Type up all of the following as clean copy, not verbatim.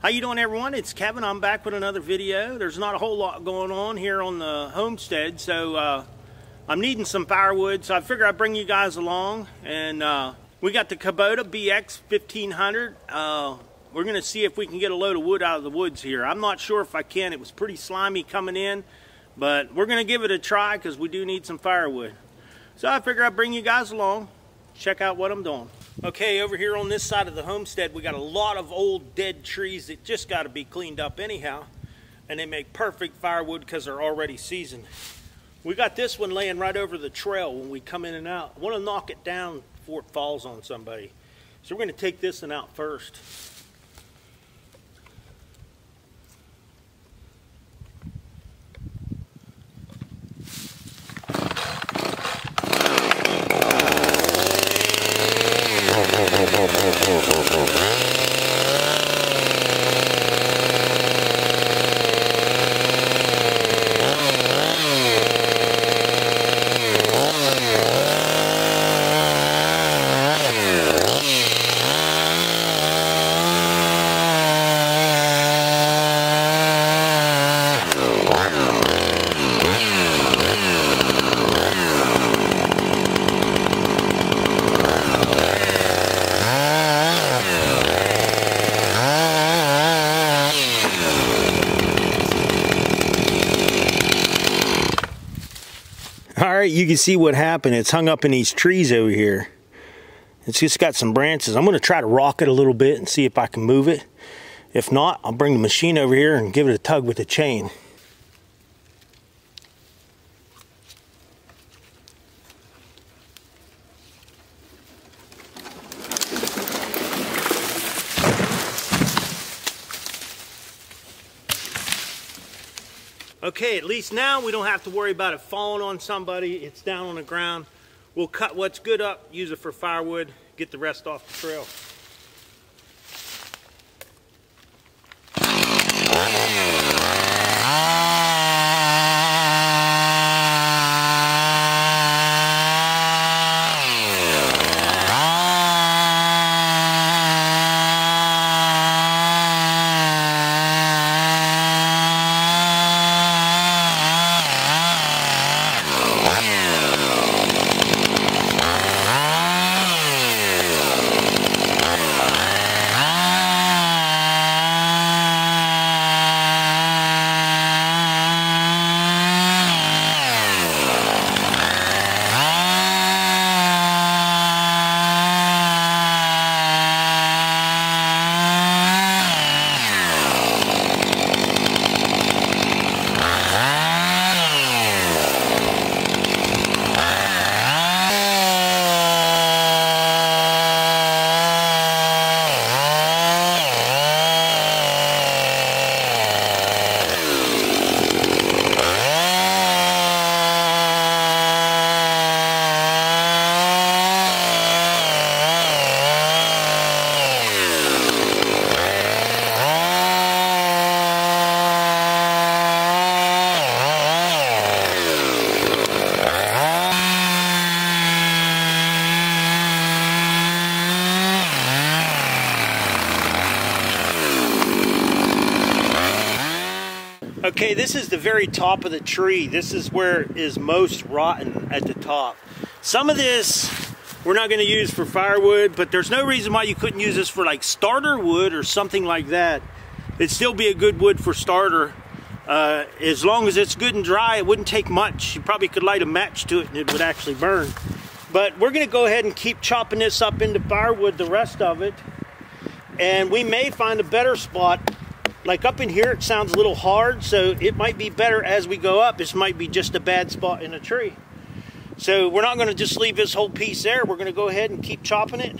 How you doing, everyone? It's Kevin. I'm back with another video. There's not a whole lot going on here on the homestead, so I'm needing some firewood, so I figure I'd bring you guys along. And we got the Kubota BX 1500. We're gonna see if we can get a load of wood out of the woods here. I'm not sure if I can. It was pretty slimy coming in, but we're gonna give it a try because we do need some firewood. So I figure I'd bring you guys along, check out what I'm doing. Okay, over here on this side of the homestead, we got a lot of old dead trees that just got to be cleaned up anyhow, and they make perfect firewood because they're already seasoned. We got this one laying right over the trail when we come in and out. I want to knock it down before it falls on somebody, so we're going to take this one out first. Alright, you can see what happened. It's hung up in these trees over here. It's just got some branches. I'm going to try to rock it a little bit and see if I can move it. If not, I'll bring the machine over here and give it a tug with the chain. Okay, at least now we don't have to worry about it falling on somebody. It's down on the ground. We'll cut what's good up, use it for firewood, get the rest off the trail. Okay, this is the very top of the tree. This is where it is most rotten at the top. Some of this we're not going to use for firewood, but there's no reason why you couldn't use this for like starter wood or something like that. It'd still be a good wood for starter. As long as it's good and dry, it wouldn't take much. You probably could light a match to it and it would actually burn. But we're going to go ahead and keep chopping this up into firewood, the rest of it. And we may find a better spot. Like up in here, it sounds a little hard, so it might be better as we go up. This might be just a bad spot in a tree. So we're not going to just leave this whole piece there. We're going to go ahead and keep chopping it.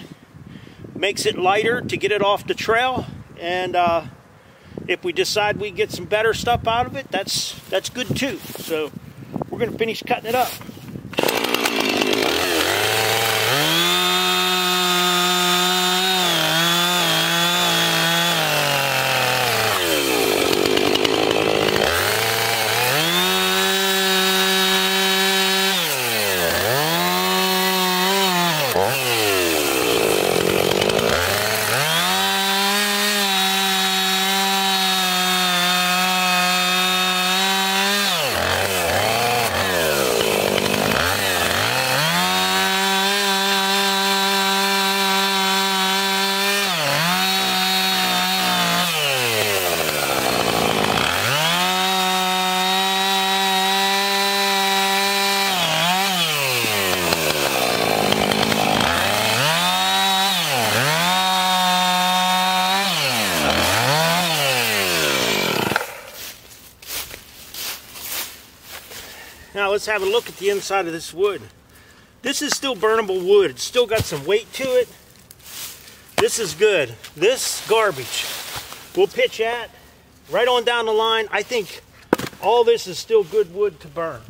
Makes it lighter to get it off the trail. And if we decide we get some better stuff out of it, that's good too. So we're going to finish cutting it up. let's have a look at the inside of this wood. This is still burnable wood. It's still got some weight to it. This is good. This garbage we'll pitch at right on down the line. I think all this is still good wood to burn.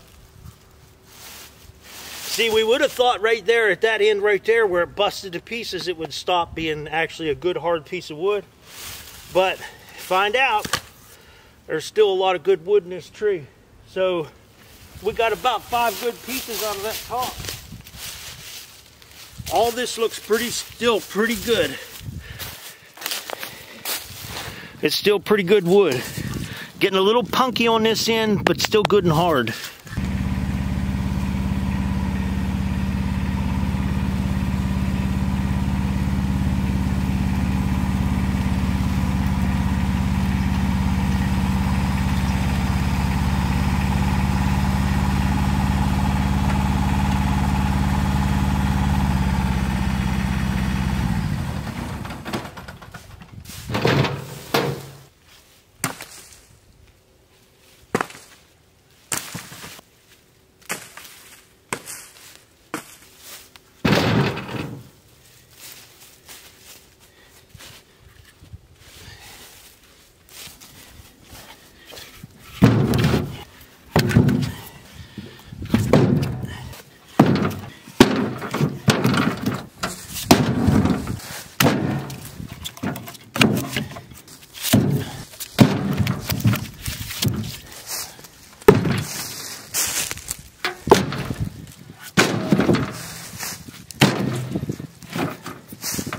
See, we would have thought right there at that end right there where it busted to pieces, it would stop being actually a good hard piece of wood. But find out there's still a lot of good wood in this tree. So we got about 5 good pieces out of that top. All this looks still pretty good. It's still pretty good wood. Getting a little punky on this end, but still good and hard.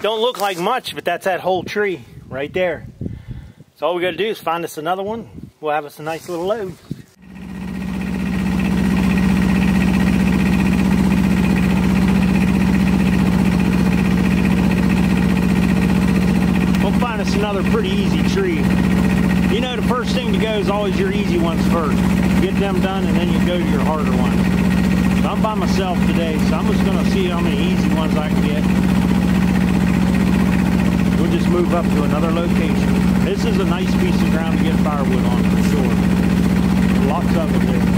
Don't look like much, but that's that whole tree right there. So all we gotta do is find us another one. We'll have us a nice little load. We'll find us another pretty easy tree. You know, the first thing to go is always your easy ones first. Get them done and then you go to your harder ones. So I'm by myself today, so I'm just gonna see how many easy ones I can get. We'll just move up to another location. This is a nice piece of ground to get firewood on for sure. Lots of it .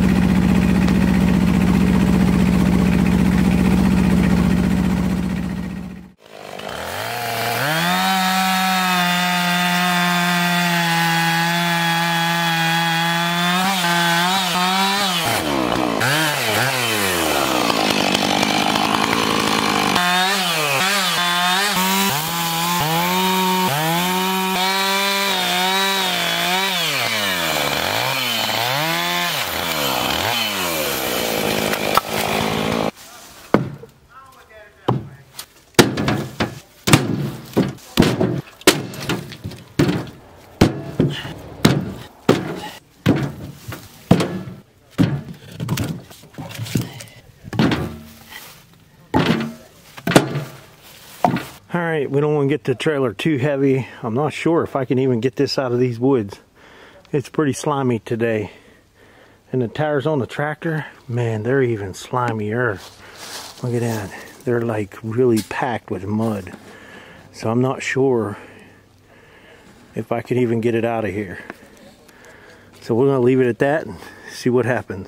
We don't want to get the trailer too heavy. I'm not sure if I can even get this out of these woods. It's pretty slimy today. And the tires on the tractor, man, they're even slimier. Look at that. They're like really packed with mud. So I'm not sure if I can even get it out of here. So we're going to leave it at that and see what happens.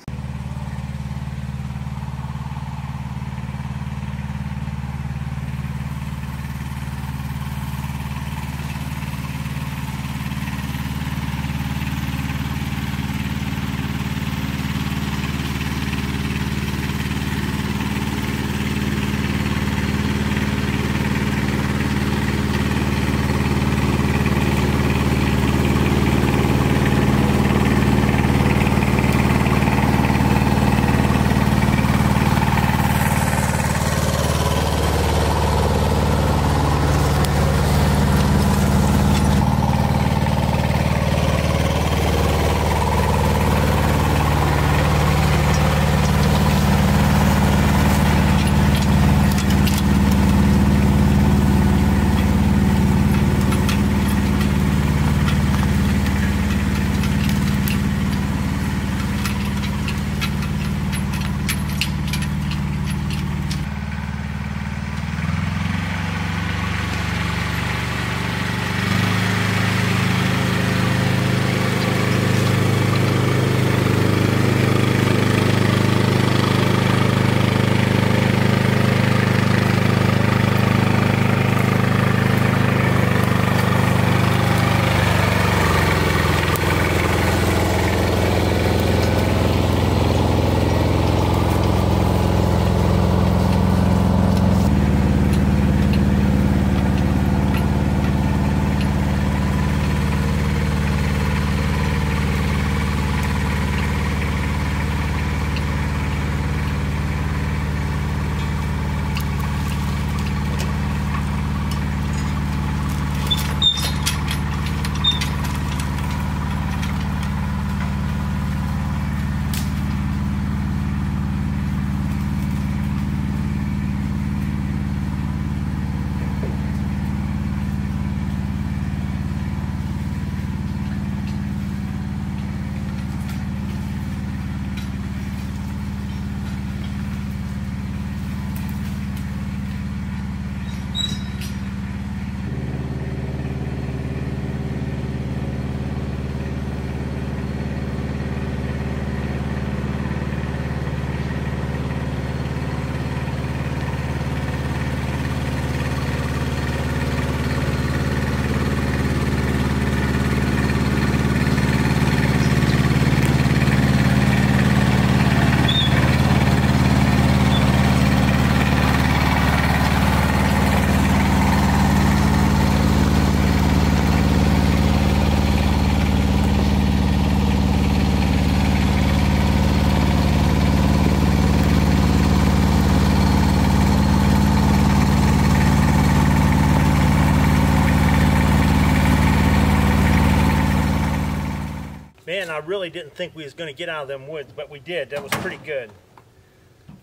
Man, I really didn't think we was going to get out of them woods, but we did. That was pretty good.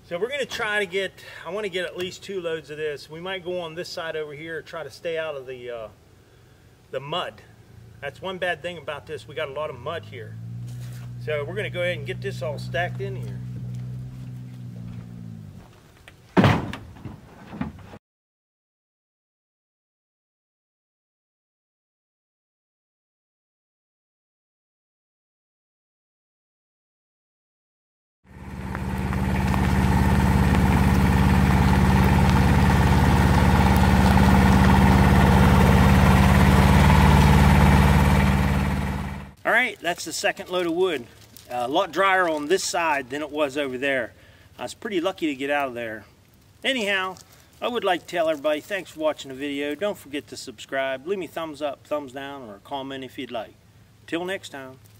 So we're going to try to get, I want to get at least 2 loads of this. We might go on this side over here, try to stay out of the mud. That's one bad thing about this. We got a lot of mud here. So we're going to go ahead and get this all stacked in here. That's the second load of wood. A lot drier on this side than it was over there. I was pretty lucky to get out of there. Anyhow, I would like to tell everybody thanks for watching the video. Don't forget to subscribe. Leave me thumbs up, thumbs down, or a comment if you'd like. Till next time.